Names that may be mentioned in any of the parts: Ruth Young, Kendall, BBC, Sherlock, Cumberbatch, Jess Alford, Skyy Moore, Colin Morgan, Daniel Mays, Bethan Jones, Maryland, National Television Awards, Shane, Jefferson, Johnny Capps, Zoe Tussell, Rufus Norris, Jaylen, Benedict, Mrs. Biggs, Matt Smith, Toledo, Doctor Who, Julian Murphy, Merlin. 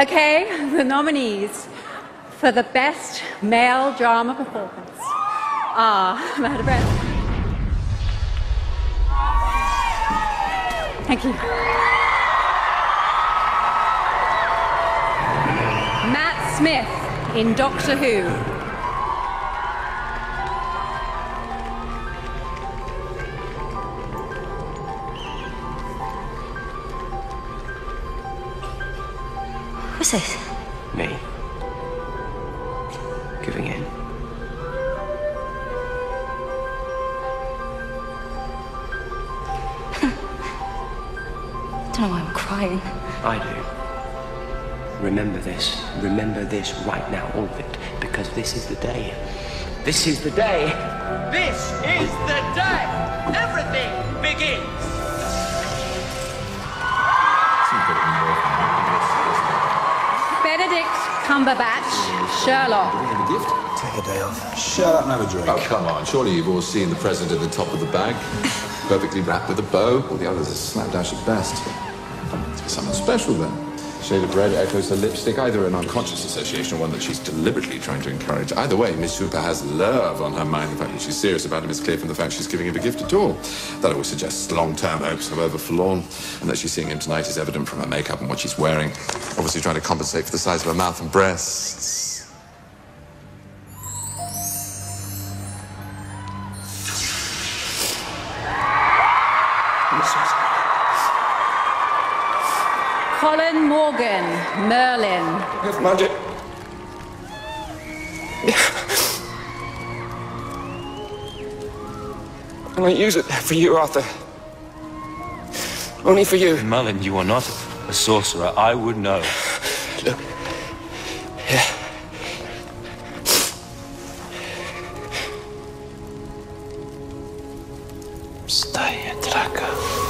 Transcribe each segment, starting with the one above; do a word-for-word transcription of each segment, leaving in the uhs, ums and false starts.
Okay, the nominees for the Best Male Drama Performance are... I'm out of breath. Thank you. Matt Smith in Doctor Who. Who's this? Me. Giving in. Don't know why I'm crying. I do. Remember this. Remember this right now, all of it. Because this is the day. This is the day. This is the day. Everything begins. Benedict Cumberbatch, Sherlock. Gift? Take a day off. Shut up and have a drink. Oh, come on. Surely you've all seen the present at the top of the bag. Perfectly wrapped with a bow. All the others are slapdash at best. It's for someone special, then. The shade of red echoes her lipstick, either an unconscious association or one that she's deliberately trying to encourage. Either way, Miss Hooper has love on her mind. The fact that she's serious about him is clear from the fact she's giving him a gift at all. That always suggests long-term hopes, however forlorn. And that she's seeing him tonight is evident from her makeup and what she's wearing. Obviously trying to compensate for the size of her mouth and breasts. Colin Morgan, Merlin. Yes, magic. I'm going to use it for you, Arthur. Only for you. Merlin, you are not a sorcerer. I would know. Look. Yeah. Stay at Draco.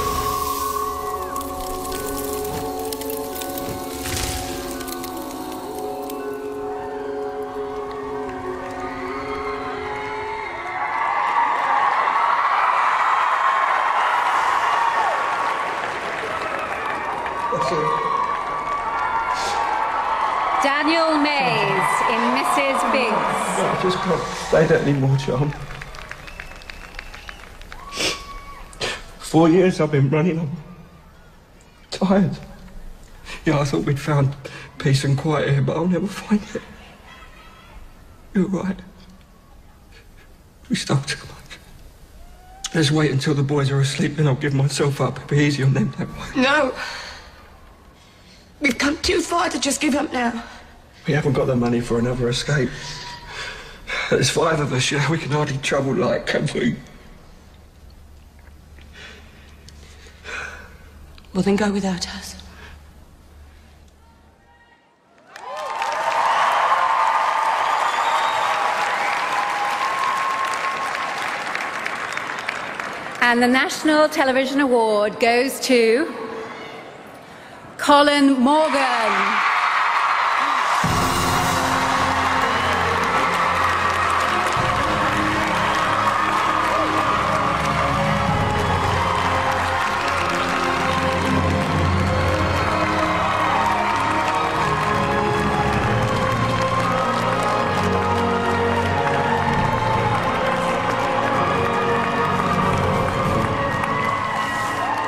Daniel Mays in Missus Biggs. I just can't stay there anymore, John. Four years I've been running. I'm tired. Yeah, I thought we'd found peace and quiet here, but I'll never find it. You're right. We stopped too much. Let's wait until the boys are asleep, then I'll give myself up. It'll be easy on them that way. No. We've come too far to just give up now. We haven't got the money for another escape. There's five of us, you know, we can hardly travel light, can we? Well, then go without us. And the National Television Award goes to... Colin Morgan.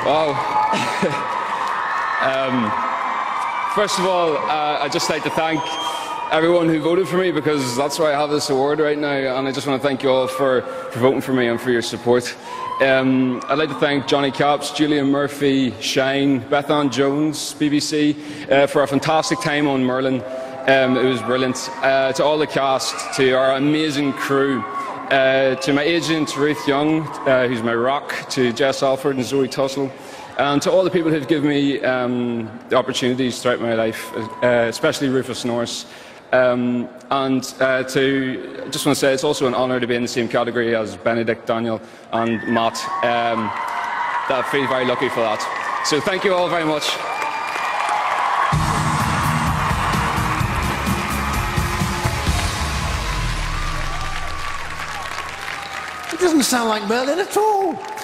Wow. Um, first of all, uh, I'd just like to thank everyone who voted for me, because that's why I have this award right now, and I just want to thank you all for, for voting for me and for your support. Um, I'd like to thank Johnny Capps, Julian Murphy, Shane, Bethan Jones, B B C, uh, for a fantastic time on Merlin. Um, it was brilliant. Uh, to all the cast, to our amazing crew, uh, to my agent Ruth Young, uh, who's my rock, to Jess Alford and Zoe Tussell. And to all the people who've given me um, the opportunities throughout my life, uh, especially Rufus Norris. Um, and uh, to, I just want to say, it's also an honour to be in the same category as Benedict, Daniel and Matt. Um, I feel very lucky for that. So thank you all very much. It doesn't sound like Merlin at all.